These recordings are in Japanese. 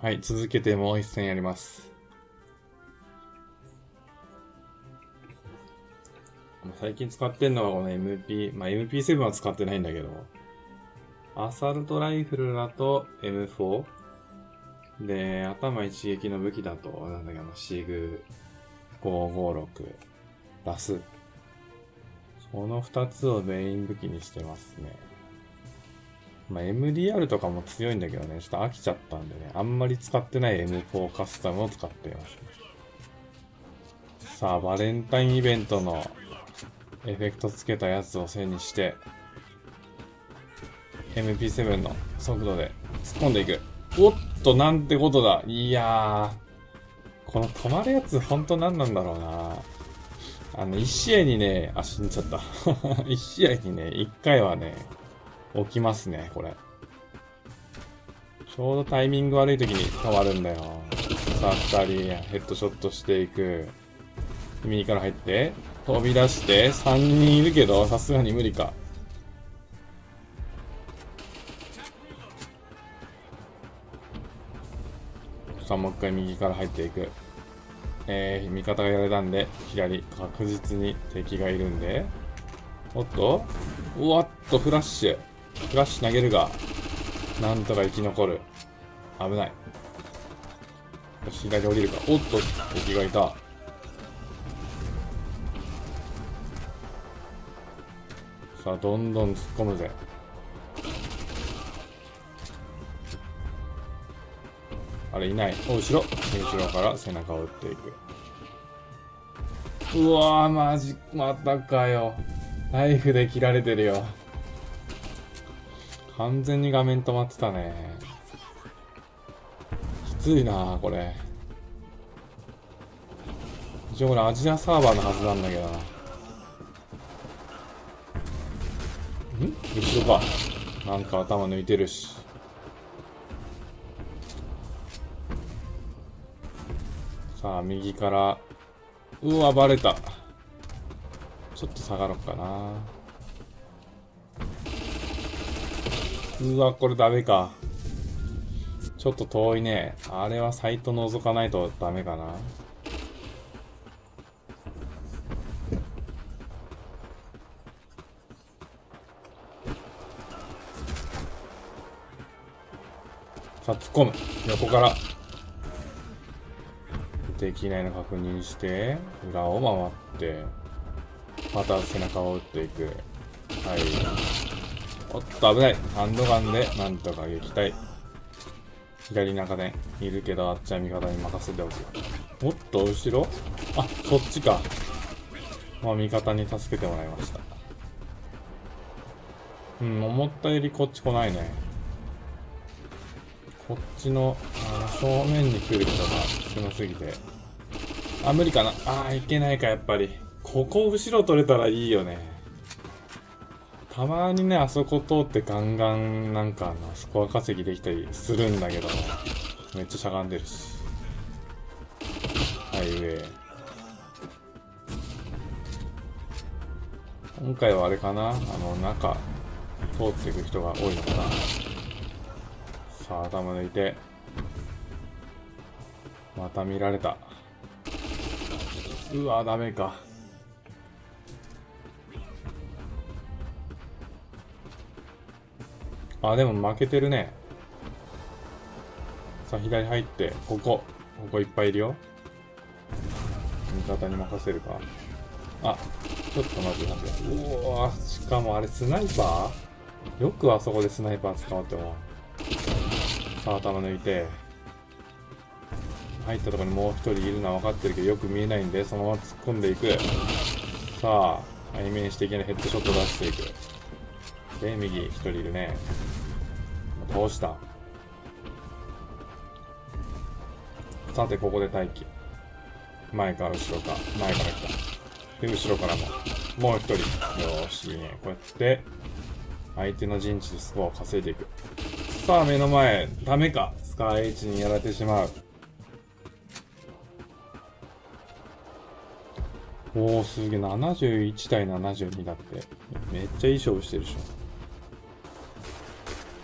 はい、続けてもう一戦やります。最近使ってんのはこの MP7 は使ってないんだけど、アサルトライフルだと M4 で、頭一撃の武器だと、なんだっけ、シグ556ラス。この2つをメイン武器にしてますね。まあ、MDR とかも強いんだけどね、ちょっと飽きちゃったんでね、あんまり使ってない M4 カスタムを使っています、ね。さあ、バレンタインイベントのエフェクトつけたやつを背にして、MP7 の速度で突っ込んでいく。おっと、なんてことだ。いやー、この止まるやつほんと何なんだろうな。1試合にね、あ、死んじゃった。1試合にね、1回はね、起きますね、これ。ちょうどタイミング悪い時に変わるんだよ。さあ、2人、ヘッドショットしていく。右から入って、飛び出して、3人いるけど、さすがに無理か。さあ、もう一回右から入っていく。味方がやれたんで、左、確実に敵がいるんで。おっと、うわっと、フラッシュ。フラッシュ投げるが、なんとか生き残る。危ない。よし、左降りるか。おっと、敵がいた。さあ、どんどん突っ込むぜ。あれいない。お、後ろ。後ろから背中を打っていく。うわー、マジ、またかよ。ナイフで切られてるよ。完全に画面止まってたね。きついなー、これ。一応これアジアサーバーのはずなんだけどな。ん？後ろか。なんか頭抜いてるし。さあ、右から。うわ、バレた。ちょっと下がろうかな。うわ、これダメか。ちょっと遠いね。あれはサイト覗かないとダメかな。さあ、突っ込む。横から。機内の確認して、裏を回って、また背中を打っていく。はい。おっと、危ない。ハンドガンで、なんとか撃退。左中で、いるけど、あっちは味方に任せておく。おっと、後ろ？あ、そっちか。まあ、味方に助けてもらいました。うん、思ったよりこっち来ないね。こっちの、正面に来る人が少なすぎて。あ、無理かな。あ、いけないか、やっぱり。ここ後ろ取れたらいいよね。たまにね、あそこ通ってガンガン、なんか、スコア稼ぎできたりするんだけど、めっちゃしゃがんでるし。はい、上。今回はあれかな、中、通っていく人が多いのかな。さあ、頭抜いて。また見られた。うわ、ダメか。あ、でも負けてるね。さあ、左入って、ここいっぱいいるよ。味方に任せるか。あ、ちょっと待って待って。うわ、しかもあれスナイパー？よくあそこでスナイパー使おうって思う。さあ、頭抜いて。入ったところにもう一人いるのは分かってるけどよく見えないんでそのまま突っ込んでいく。さあ、背面していけないヘッドショット出していく。で、右一人いるね。倒した。さて、ここで待機。前から後ろか。前から来た。で、後ろからもう一人。よーし、いいね。こうやって相手の陣地でスコアを稼いでいく。さあ、目の前。ダメか。スカイ H にやられてしまう。おー、すげえ。71対72だって。めっちゃいい勝負してるでしょ。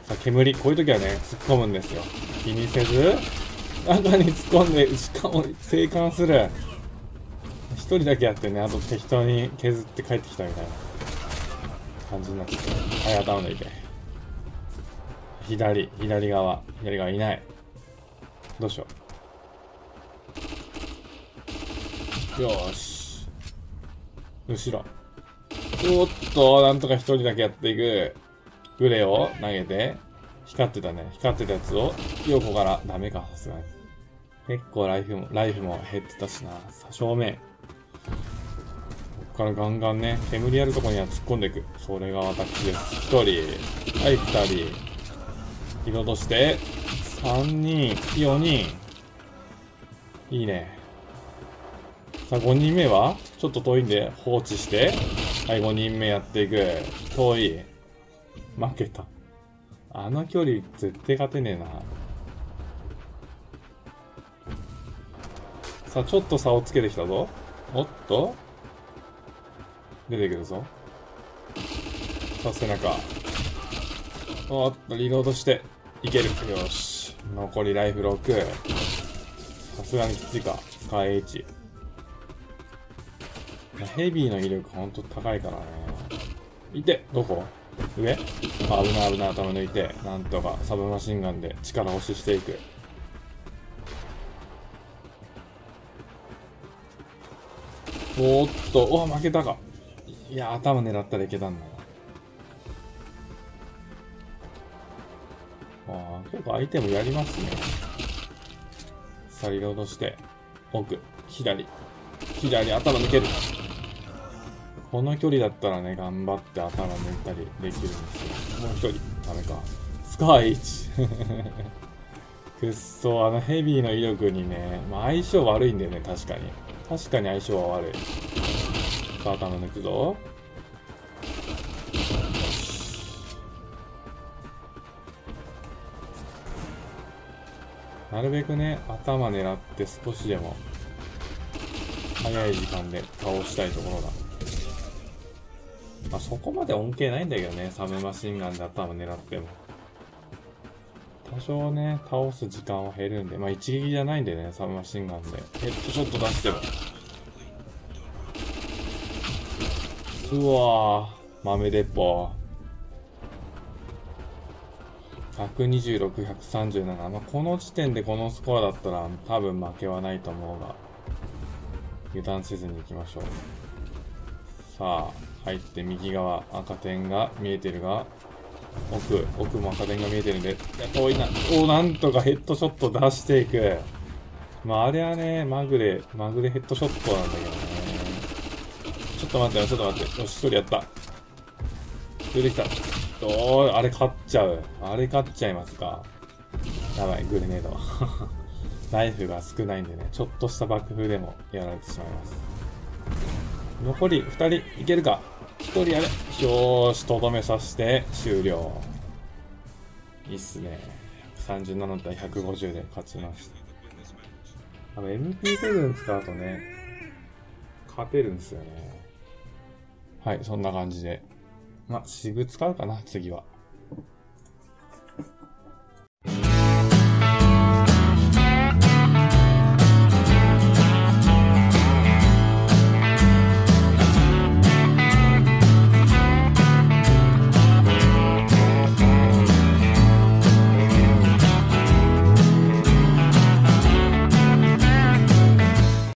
さあ、煙、こういう時はね突っ込むんですよ。気にせず中に突っ込んで、しかも生還する。一人だけやってね、あと適当に削って帰ってきたみたいな感じになって、はい、頭抜いて。左側いない。どうしよう。よーし。後ろ。おっと、なんとか一人だけやっていく。グレを投げて、光ってたね。光ってたやつを、ヨーコから、ダメか、さすがに。結構ライフも減ってたしな。さ、正面。こっからガンガンね、煙あるとこには突っ込んでいく。それが私です。一人。はい、二人。色として、3人、4人。いいね。さあ、5人目はちょっと遠いんで放置して。はい、5人目やっていく。遠い。負けた。あの距離、絶対勝てねえな。さあ、ちょっと差をつけてきたぞ。おっと出てくるぞ。さあ、背中。おっと、リロードして。いける。よし。残りライフ6。さすがにきついか。使い1。ヘビーの威力ほんと高いからね。いて、どこ上、あ、危ない頭抜いて。なんとかサブマシンガンで力押ししていく。おっと、お、負けたか。いや、頭狙ったらいけたんだ。ああ、結構相手もやりますね。さあ、リロードして、奥、左、頭抜ける。この距離だったらね、頑張って頭抜いたりできるんですよ。もう一人、ダメか。スカイ1。くっそ、あのヘビーの威力にね、まあ、相性悪いんだよね、確かに。確かに相性は悪い。さあ、頭抜くぞ。なるべくね、頭狙って少しでも早い時間で倒したいところだ。まあ、そこまで恩恵ないんだけどね、サブマシンガンで頭狙っても。多少ね、倒す時間は減るんで、まあ一撃じゃないんでね、サブマシンガンで。ヘッドショット出しても。うわぁ、豆鉄砲。126、137。まあ、この時点でこのスコアだったら多分負けはないと思うが、油断せずに行きましょう。さあ、入って右側、赤点が見えてるが、奥も赤点が見えてるんで、遠いな。お、なんとかヘッドショット出していく。まあ、あれはね、マグレヘッドショットなんだけどね。ちょっと待って。よし、一人やった。出てきた。あれ勝っちゃう。あれ勝っちゃいますか。やばい、グレネード。ライフが少ないんでね、ちょっとした爆風でもやられてしまいます。残り2人、いけるか。1人やれ。よーし、とどめさせて終了。いいっすね。37対150で勝ちました。MP7 使うとね、勝てるんですよね。はい、そんな感じで。まあ、シグ使うかな、次は。